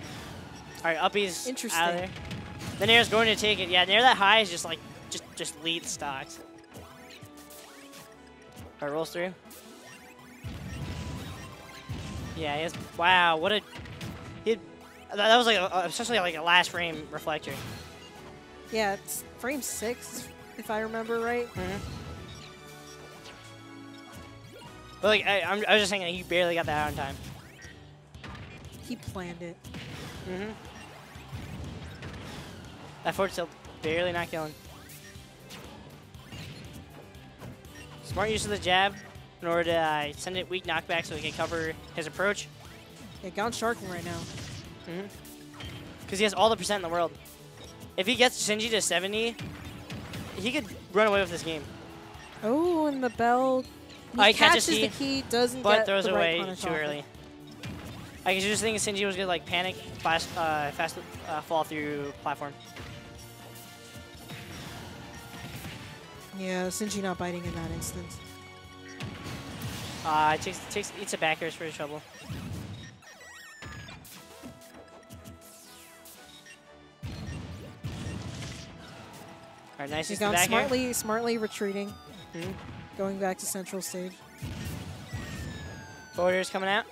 All right, uppies Interesting. out of there. The Nair's going to take it. Yeah, Nair that high is just like just just lead stocks. All right, rolls through. Yeah, he has. Wow, what a. He had, that was like a, essentially like a last frame reflector. Yeah, it's frame six, if I remember right. Mm-hmm. But like, I, I'm, I was just saying, like, you barely got that out in time. He planned it. Mm-hmm. That forward tilt barely not killing. Smart use of the jab in order to uh, send it weak knockback so he can cover his approach. Yeah, Gonz sharking right now. Mm-hmm. Because he has all the percent in the world. If he gets Sinji to seventy, he could run away with this game. Oh, and the bell. He oh, catches he, the key, doesn't but get throws the away right too early. I was just thinking Sinji was gonna like panic, fast, uh, fast uh, fall through platform. Yeah, Sinji not biting in that instance. Uh, it takes, it takes, eats a back air for his trouble. All right, nice. He's gone smartly, here. smartly retreating, mm-hmm. going back to central stage. Forward air's coming out.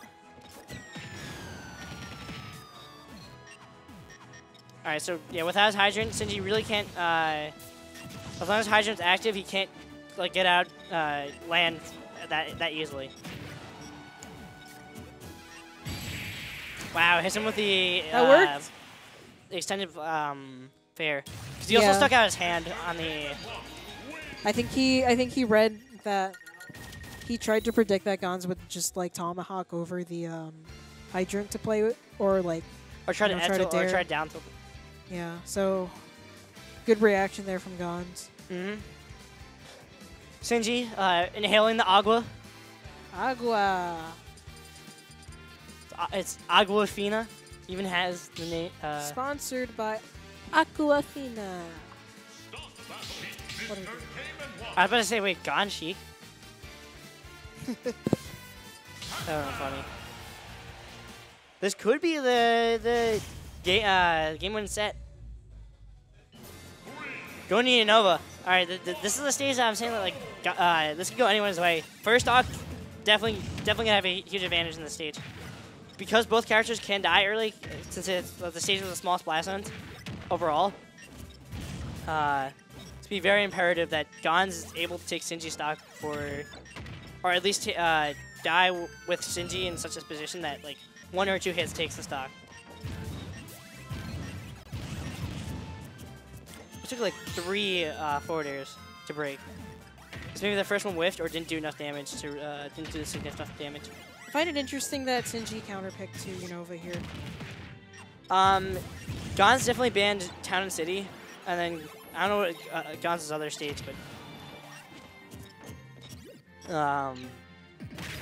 All right, so yeah, without his hydrant, Sinji really can't. Uh, as long as hydrant's active, he can't like get out, uh, land that that easily. Wow, hits him with the that uh, worked. extended um, fair. Because he yeah. also stuck out his hand on the. I think he, I think he read that. He tried to predict that Gonz would just like tomahawk over the um, hydrant to play with, or like. Or try you know, to, try to dare. or try down tilt. Yeah, so good reaction there from Gonz. Mm-hmm. Sinji uh, inhaling the agua. Agua. It's, it's Aquafina. Even has the name. Uh, Sponsored by Aquafina. I was about to say, wait, Ganshi. That was funny. This could be the the game uh, game win set. Going to Unova. All right, th th this is the stage that I'm saying that like uh, this could go anyone's way. First off, definitely definitely gonna have a huge advantage in this stage because both characters can die early since it's, the stage was a small splash zone overall. Uh, it's be very imperative that Gonz is able to take Sinji stock for, or at least uh, die w with Sinji in such a position that like. One or two hits takes the stock. It took like three uh, forward airs to break. So maybe the first one whiffed or didn't do enough damage to uh, didn't do significant enough damage. I find it interesting that Sinji counterpicked to Unova here. Um, Gonz definitely banned Town and City, and then I don't know what uh, Gonz's other states, but um.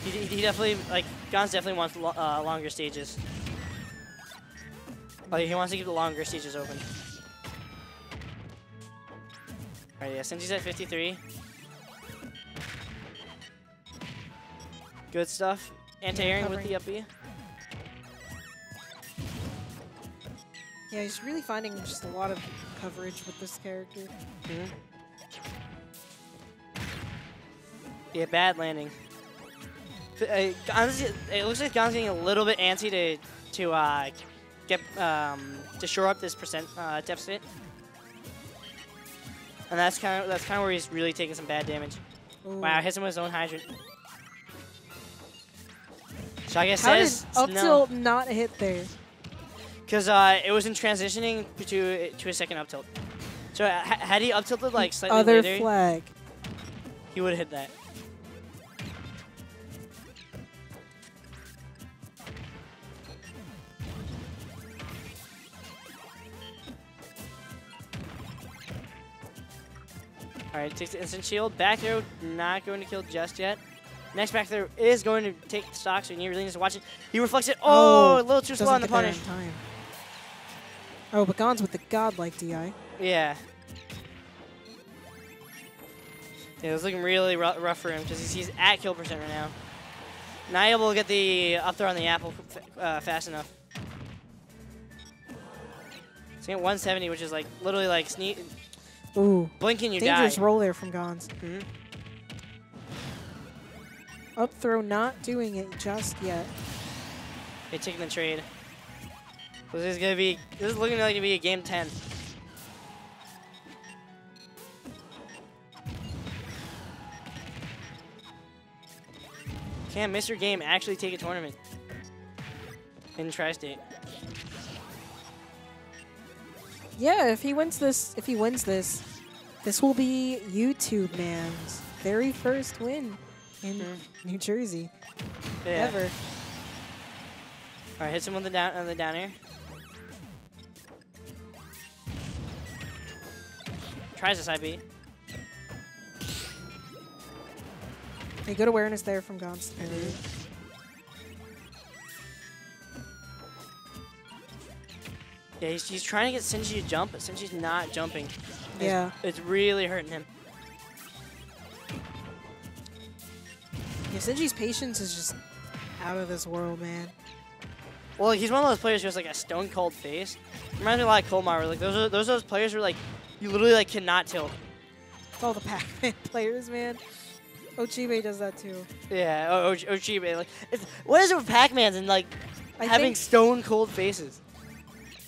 He, he definitely, like, Gonz definitely wants lo uh, longer stages. Like, he wants to keep the longer stages open. Alright, yeah, Sinji's at fifty-three. Good stuff. Anti-airing with the up B. Yeah, he's really finding just a lot of coverage with this character. Mm-hmm. Yeah, bad landing. Uh, Gonz, it looks like Gonz getting a little bit antsy to to uh, get um, to shore up this percent uh, deficit, and that's kind of that's kind of where he's really taking some bad damage. Ooh. Wow, hits him with his own hydrant. Shy Guy says up tilt no. not hit there because uh, it was in transitioning to to a second up tilt. So uh, had he up tilted like slightly Other later, flag. he would have hit that. Alright, takes the instant shield. Back throw, not going to kill just yet. Next back throw is going to take the stock, so you really need to watch it. He reflects it. Oh, oh a little too slow on the punish. Time. Oh, but Gonz with the godlike D I. Yeah. Yeah, it was looking really rough for him because he's, he's at kill percent right now. Not able to get the up throw on the apple uh, fast enough. It's at one seventy, which is like literally like sneak. Ooh. Blinking, you die. Dangerous roll there from Gonz. Mm-hmm. Up throw not doing it just yet. They're taking the trade. This is gonna be. This is looking like to be a game ten. Can Mister Game actually take a tournament in Tri-State? Yeah, if he wins this, if he wins this, this will be YouTube Man's very first win in mm-hmm. New Jersey yeah. ever. All right, hits him on the down on the down air. Tries this I B. Hey, good awareness there from Gonz. Yeah, he's, he's trying to get Sinji to jump, but Sinji's not jumping. Yeah. It's, it's really hurting him. Yeah, Sinji's patience is just out of this world, man. Well, he's one of those players who has like a stone cold face. Reminds me a lot of Colmar. Like those are those are those players who are like you literally like cannot tilt. It's all the Pac-Man players, man. Ochibe does that too. Yeah, o Ochibe. Like, it's, what is it with Pac-Mans and like I having stone cold faces?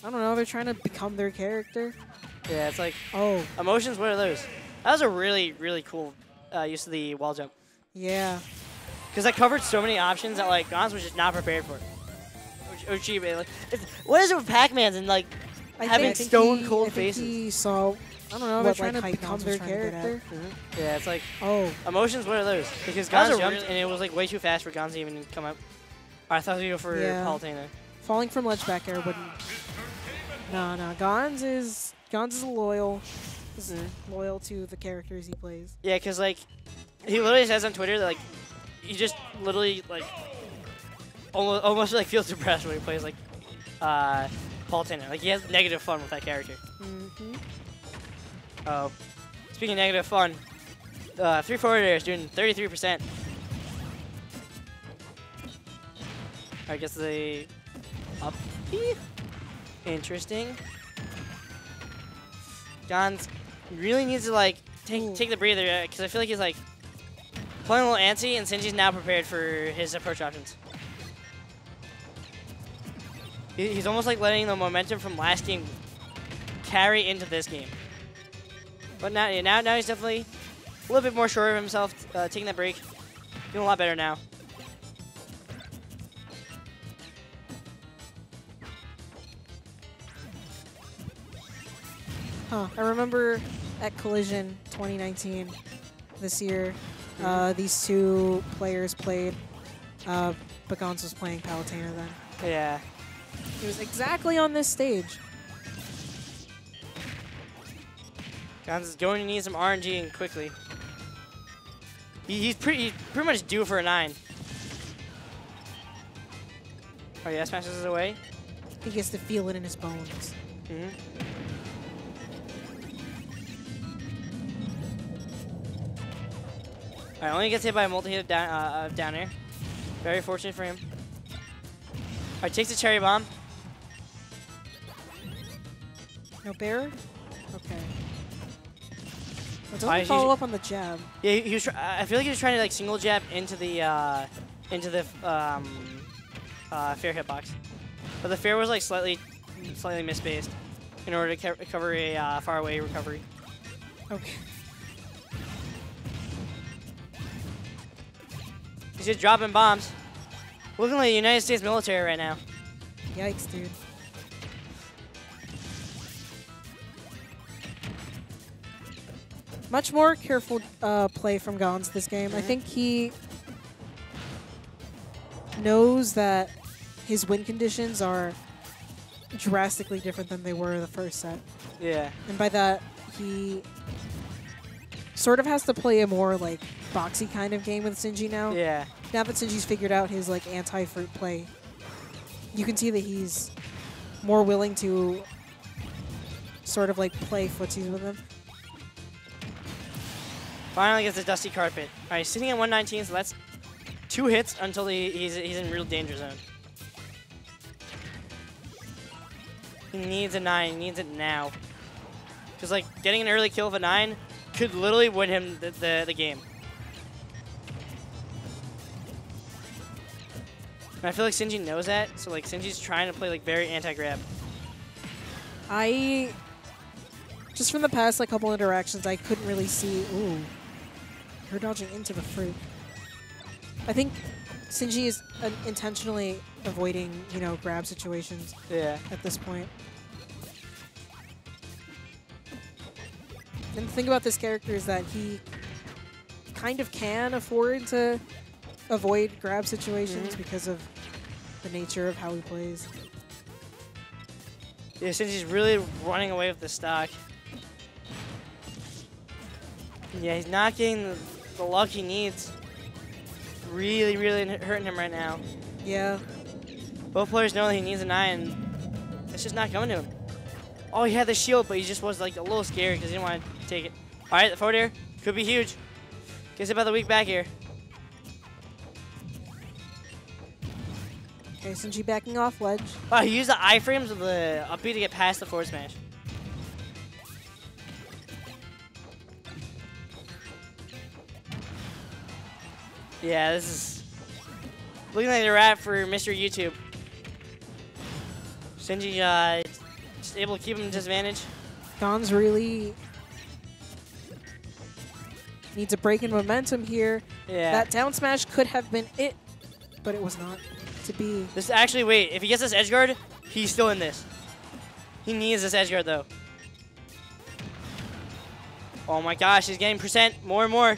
I don't know. They're trying to become their character. Yeah, it's like oh, emotions. What are those? That was a really, really cool uh, use of the wall jump. Yeah, because I covered so many options that like Gonz was just not prepared for. O Ochibe. Like, it's, what is it with Pac-Mans and like I having think, stone think he, cold I faces? Think he saw I don't know, they're trying like to become their character. Mm-hmm. Yeah, it's like, oh. Emotions, what are those? Because Gonz jumped really and it was like way too fast for Gonz to even come up. Right, I thought we go for yeah. Palutena. Falling from ledge back air wouldn't. No, no, Gonz is, Gonz is loyal. Is mm-hmm. loyal to the characters he plays. Yeah, because like, he literally says on Twitter that like, he just literally like, almost, almost like feels depressed when he plays like uh, Palutena. Like he has negative fun with that character. Mm-hmm. Uh oh, speaking of negative fun, uh, three forward air is doing thirty-three percent. I guess the up B? Interesting. Gonz really needs to like take Ooh. take the breather because I feel like he's like playing a little antsy, and Sinji's now prepared for his approach options. He, he's almost like letting the momentum from last game carry into this game. But now, yeah, now, now he's definitely a little bit more sure of himself, uh, taking that break. Doing a lot better now. Huh. I remember at Collision twenty nineteen this year, uh, these two players played, uh, but Gonz was playing Palutena then. Yeah. He was exactly on this stage. Gonz is going to need some R N G and quickly. He, he's pretty he's pretty much due for a nine. Oh yeah, smashes it away. He gets to feel it in his bones. Mm-hmm. Alright, only gets hit by a multi-hit down, uh, down air. Very fortunate for him. Alright, takes a cherry bomb. No bearer? Okay. It doesn't follow up on the jab. Yeah, he was. I feel like he was trying to like single jab into the uh, into the um, uh, fair hitbox, but the fair was like slightly, slightly misspaced in order to co cover a uh, faraway recovery. Okay. He's just dropping bombs. Looking like the United States military right now. Yikes, dude. Much more careful uh, play from Gonz this game. Mm-hmm. I think he knows that his win conditions are drastically different than they were the first set. Yeah. And by that, he sort of has to play a more like boxy kind of game with Sinji now. Yeah. Now that Sinji's figured out his like anti-fruit play, you can see that he's more willing to sort of like play footsies with him. Finally gets the dusty carpet. All right, sitting at one nineteen, so that's two hits until he, he's, he's in real danger zone. He needs a nine, he needs it now. Because like getting an early kill of a nine could literally win him the, the, the game. And I feel like Sinji knows that, so like Sinji's trying to play like very anti-grab. I, just from the past like couple interactions, I couldn't really see, ooh, her dodging into the fruit. I think Sinji is uh, intentionally avoiding, you know, grab situations yeah. at this point. And the thing about this character is that he kind of can afford to avoid grab situations mm-hmm. because of the nature of how he plays. Yeah, since he's really running away with the stock. Yeah, he's not getting the, the luck he needs. Really, really hurting him right now. Yeah. Both players know that he needs a nine. It's just not coming to him. Oh, he had the shield, but he just was like a little scared because he didn't want to take it. All right, the forward air could be huge. Gets it by the weak back air. Okay, Sinji backing off ledge. Wow, he used the iframes of the up B to get past the forward smash. Yeah, this is looking like a wrap for Mister YouTube. Sinji uh, just able to keep him at disadvantage. Gonz really needs a break in momentum here. Yeah. That down smash could have been it, but it was not to be. This actually, wait, if he gets this edge guard, he's still in this. He needs this edge guard though. Oh my gosh, he's getting percent more and more.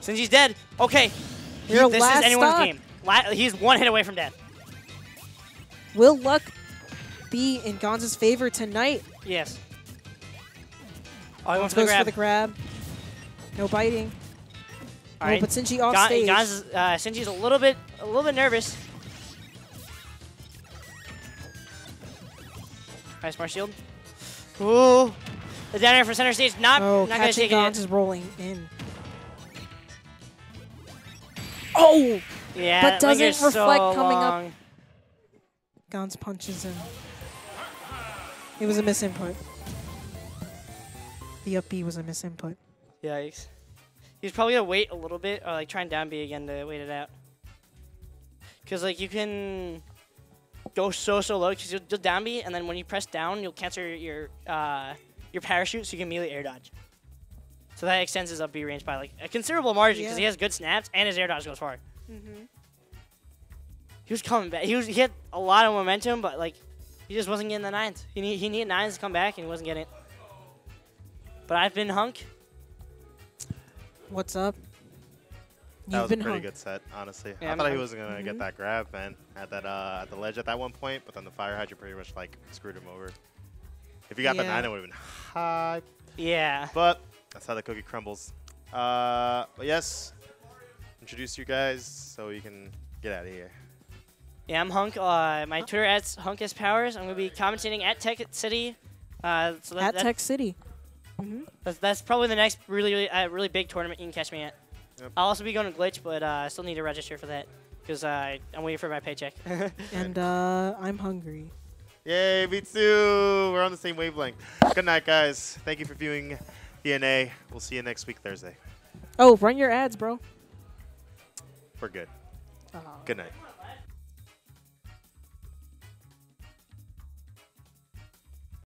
Since he's dead, okay. He, this is anyone's stock. game. La he's one hit away from death. Will luck be in Gonz's favor tonight? Yes. Oh, he went for the grab. for the grab. No biting. All no, right. But Sinji off Gon stage. Gonz, uh, Sinji's a little bit, a little bit nervous. All right, smart shield. Ooh, the down air for center stage. Not, oh, not gonna take it. Gonz is rolling in. Oh! Yeah, but doesn't reflect so coming long. up. Gonz punches him. It was a misinput. The up B was a misinput. Yikes. He's probably going to wait a little bit, or like try and down B again to wait it out. Because like you can go so, so low, because you'll, you'll down B, and then when you press down, you'll cancel your uh, your parachute, so you can immediately air dodge. So that extends his up B range by like a considerable margin because yeah. he has good snaps and his air dodge goes far. Mm-hmm. He was coming back. He was he had a lot of momentum, but like he just wasn't getting the nines. He need, he needed nines to come back and he wasn't getting it. But I've been Hunk. What's up? You've that was been a pretty hunk. good set, honestly. Yeah, I I'm thought hunk. he wasn't gonna mm-hmm. get that grab, man, at that uh, at the ledge at that one point, but then the fire hydrant pretty much like screwed him over. If he got yeah. the nine, it would have been high. Yeah. But that's how the cookie crumbles. Uh, but yes, introduce you guys so you can get out of here. Yeah, I'm Hunk. Uh, my Twitter at's Hunkus Powers. I'm gonna be commentating at Tech City. Uh, so that, at that, Tech City. Mm-hmm. That's, that's probably the next really, really, uh, really big tournament you can catch me at. Yep. I'll also be going to Glitch, but uh, I still need to register for that because uh, I'm waiting for my paycheck. And uh, I'm hungry. Yay, me too. We're on the same wavelength. Good night, guys. Thank you for viewing. D N A, we'll see you next week, Thursday. Oh, run your ads, bro. We're good. Uh-huh. Good night.